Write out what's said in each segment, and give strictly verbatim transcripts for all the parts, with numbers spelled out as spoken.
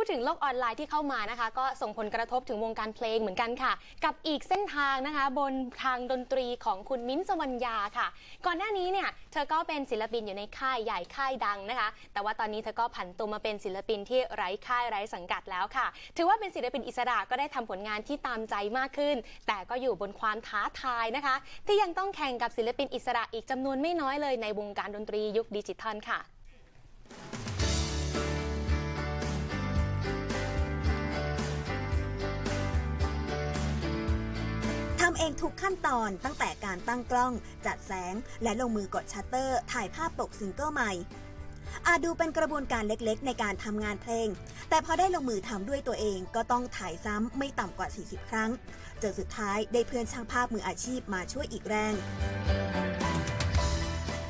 พูดถึงโลกออนไลน์ที่เข้ามานะคะก็ส่งผลกระทบถึงวงการเพลงเหมือนกันค่ะกับอีกเส้นทางนะคะบนทางดนตรีของคุณมิ้นท์ สวัญญาค่ะก่อนหน้านี้เนี่ยเธอก็เป็นศิลปินอยู่ในค่ายใหญ่ค่ายดังนะคะแต่ว่าตอนนี้เธอก็ผันตัวมาเป็นศิลปินที่ไร้ค่ายไร้สังกัดแล้วค่ะถือว่าเป็นศิลปินอิสระก็ได้ทำผลงานที่ตามใจมากขึ้นแต่ก็อยู่บนความท้าทายนะคะที่ยังต้องแข่งกับศิลปินอิสระอีกจำนวนไม่น้อยเลยในวงการดนตรียุคดิจิทัลค่ะทำเองทุกขั้นตอนตั้งแต่การตั้งกล้องจัดแสงและลงมือกดชัตเตอร์ถ่ายภาพปกซิงเกิลใหม่อาจดูเป็นกระบวนการเล็กๆในการทำงานเพลงแต่พอได้ลงมือทำด้วยตัวเองก็ต้องถ่ายซ้ำไม่ต่ำกว่าสี่สิบครั้งจนสุดท้ายได้เพื่อนช่างภาพมืออาชีพมาช่วยอีกแรง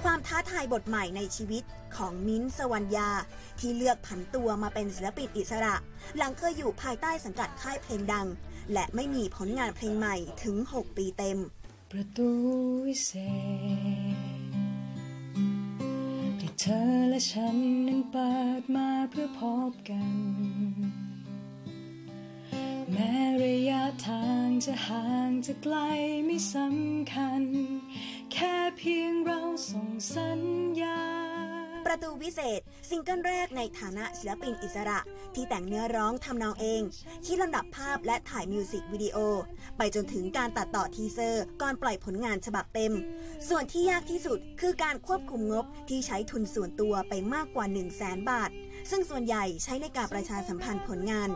ความท้าทายบทใหม่ในชีวิตของมิ้นท์ สวัญญาที่เลือกผันตัวมาเป็นศิลปินอิสระหลังเคยอยู่ภายใต้สังกัดค่ายเพลงดังและไม่มีผลงานเพลงใหม่ถึงหกปีเต็มประตูวิเศษที่เธอและฉันนั้นเปิดมาเพื่อพบกันแม้ระยะทางจะห่างจะไกลไม่สำคัญแค่เพียงเราส่งสัญญาประตูวิเศษซิงเกิลแรกในฐานะศิลปินอิสระที่แต่งเนื้อร้องทำนองเองคิดลำดับภาพและถ่ายมิวสิกวิดีโอไปจนถึงการตัดต่อทีเซอร์ก่อนปล่อยผลงานฉบับเต็มส่วนที่ยากที่สุดคือการควบคุมงบที่ใช้ทุนส่วนตัวไปมากกว่า หนึ่งแสน บาทซึ่งส่วนใหญ่ใช้ในการประชาสัมพันธ์ผลงาน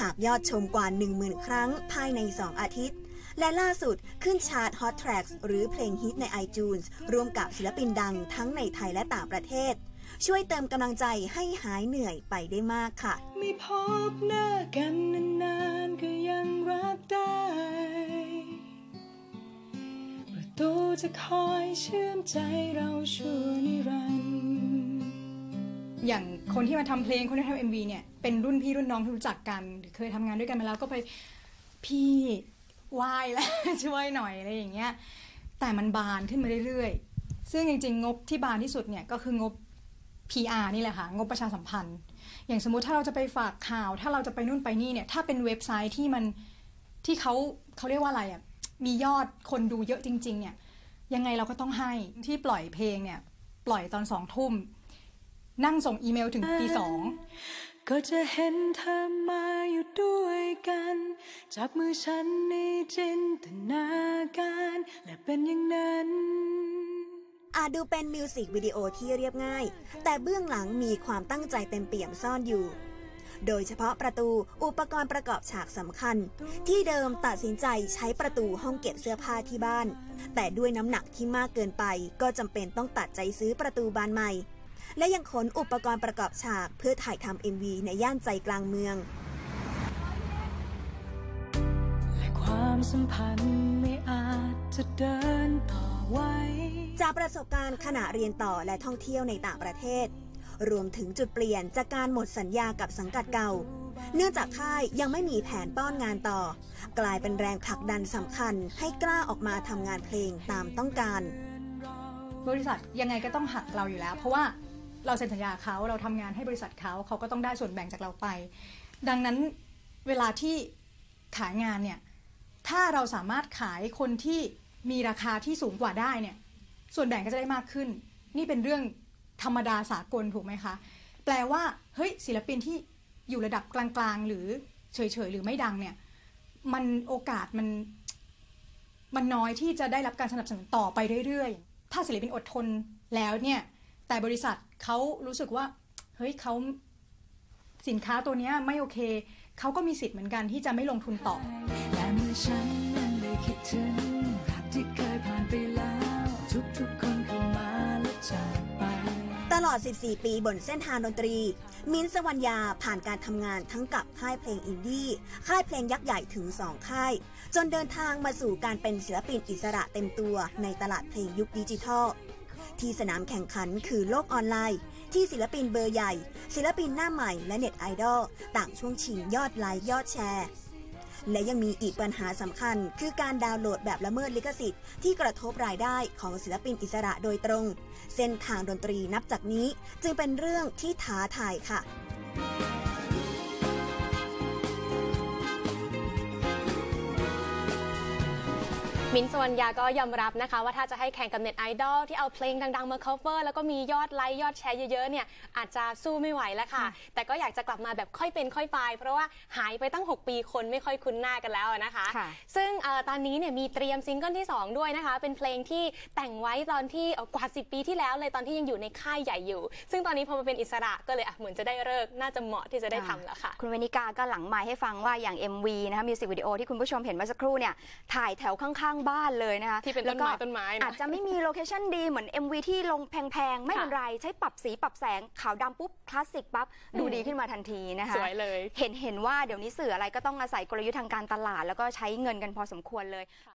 หากยอดชมกว่า หนึ่งหมื่น ครั้งภายในสองอาทิตย์และล่าสุดขึ้นชาร์ต Hot Tracks หรือเพลงฮิตใน ไอจูนส์ ร่วมกับศิลปินดังทั้งในไทยและต่างประเทศช่วยเติมกำลังใจให้หายเหนื่อยไปได้มากค่ะไม่พบหน้ากันนานๆก็ยังรักได้ประตูจะคอยเชื่อมใจเราชั่วนิรันดร์อย่างคนที่มาทำเพลงคนที่ทำเอ็มวีเนี่ยเป็นรุ่นพี่รุ่นน้องที่รู้จักกันหรือเคยทำงานด้วยกันมาแล้วก็ไปพี่วายแล้วช่วยหน่อยอะไรอย่างเงี้ยแต่มันบานขึ้นมาเรื่อยๆซึ่งจริงๆงบที่บานที่สุดเนี่ยก็คืองบ พีอาร์ นี่แหละค่ะงบประชาสัมพันธ์อย่างสมมุติถ้าเราจะไปฝากข่าวถ้าเราจะไปนู่นไปนี่เนี่ยถ้าเป็นเว็บไซต์ที่มันที่เขาเขาเรียกว่าอะไรอ่ะมียอดคนดูเยอะจริงๆเนี่ยยังไงเราก็ต้องให้ที่ปล่อยเพลงเนี่ยปล่อยตอนสองทุ่มนั่งส่งอีเมลถึงตีสองก็จะเห็นเธอมาอยู่ด้วยกันจับมือฉันในจินตนาการและเป็นอย่างนั้นอาจดูเป็นมิวสิกวิดีโอที่เรียบง่ายแต่เบื้องหลังมีความตั้งใจเต็มเปี่ยมซ่อนอยู่โดยเฉพาะประตูอุปกรณ์ประกอบฉากสำคัญที่เดิมตัดสินใจใช้ประตูห้องเก็บเสื้อผ้าที่บ้านแต่ด้วยน้ำหนักที่มากเกินไปก็จำเป็นต้องตัดใจซื้อประตูบานใหม่และยังขนอุปกรณ์ประกอบฉากเพื่อถ่ายทำ เอ็มวี ในย่านใจกลางเมืองและความสัมพันธ์ไม่อาจจะเดินต่อไว้จากประสบการณ์ขณะเรียนต่อและท่องเที่ยวในต่างประเทศรวมถึงจุดเปลี่ยนจากการหมดสัญญากับสังกัดเก่าเนื่องจากค่ายยังไม่มีแผนป้อนงานต่อกลายเป็นแรงผลักดันสำคัญให้กล้าออกมาทำงานเพลงตามต้องการบริษัทยังไงก็ต้องหักเราอยู่แล้วเพราะว่าเราเซ็นสัญญาเขาเราทำงานให้บริษัทเขาเขาก็ต้องได้ส่วนแบ่งจากเราไปดังนั้นเวลาที่ขายงานเนี่ยถ้าเราสามารถขายคนที่มีราคาที่สูงกว่าได้เนี่ยส่วนแบ่งก็จะได้มากขึ้นนี่เป็นเรื่องธรรมดาสากลถูกไหมคะแปลว่าเฮ้ยศิลปินที่อยู่ระดับกลางๆหรือเฉยๆหรือไม่ดังเนี่ยมันโอกาสมันมันน้อยที่จะได้รับการสนับสนุนต่อไปเรื่อยๆถ้าศิลปินอดทนแล้วเนี่ยแต่บริษัทเขารู้สึกว่าเฮ้ยเขาสินค้าตัวนี้ไม่โอเคเขาก็มีสิทธิ์เหมือนกันที่จะไม่ลงทุนต่อและเมื่อฉันนั้นได้คิดถึงรักที่เคยผ่านไปแล้วทุกๆคนเข้ามาและจากไปตลอดสิบสี่ปีบนเส้นทางดนตรีมิ้นท์ สวัญญาผ่านการทำงานทั้งกับค่ายเพลงอินดี้ค่ายเพลงยักษ์ใหญ่ถึงสองค่ายจนเดินทางมาสู่การเป็นศิลปินอิสระเต็มตัวในตลาดเพลงยุคดิจิทัลที่สนามแข่งขันคือโลกออนไลน์ที่ศิลปินเบอร์ใหญ่ศิลปินหน้าใหม่และเน็ตไอดอลต่างช่วงชิงยอดไลค์ยอดแชร์และยังมีอีกปัญหาสำคัญคือการดาวน์โหลดแบบละเมิดลิขสิทธิ์ที่กระทบรายได้ของศิลปินอิสระโดยตรงเส้นทางดนตรีนับจากนี้จึงเป็นเรื่องที่ท้าทายค่ะ มิ้นท์ สวรรยาก็ยอมรับนะคะว่าถ้าจะให้แข่งกับเน็ตไอดอลที่เอาเพลงดังๆมา cover แล้วก็มียอดไลค์ยอดแชร์เยอะๆเนี่ยอาจจะสู้ไม่ไหวแล้วค่ะแต่ก็อยากจะกลับมาแบบค่อยเป็นค่อยไปเพราะว่าหายไปตั้งหกปีคนไม่ค่อยคุ้นหน้ากันแล้วนะคะซึ่งตอนนี้เนี่ยมีเตรียมซิงเกิลที่สองด้วยนะคะเป็นเพลงที่แต่งไว้ตอนที่กว่าสิบปีที่แล้วเลยตอนที่ยังอยู่ในค่ายใหญ่อยู่ซึ่งตอนนี้พอมาเป็นอิสระก็เลยเหมือนจะได้เลิกน่าจะเหมาะที่จะได้ทำแล้วค่ะคุณวนิกาก็หลังไมค์ให้ฟังว่าอย่าง เอ็ม วี นะคะมิวสิกวิดีโอที่คุณผู้ชมเห็นเมื่อสักครู่เนี่ยถ่ายแถวข้างๆบ้านเลยนะคะที่เป็นต้นไม้ต้นไม้อาจจะไม่มีโลเคชั่นดีเหมือน เอ็ม วี ที่ลงแพงๆไม่เป็นไรใช้ปรับสีปรับแสงขาวดำปุ๊บคลาสสิกปั๊บดูดีขึ้นมาทันทีนะคะสวยเลยเห็นเห็นว่าเดี๋ยวนี้สื่ออะไรก็ต้องอาศัยกลยุทธ์ทางการตลาดแล้วก็ใช้เงินกันพอสมควรเลย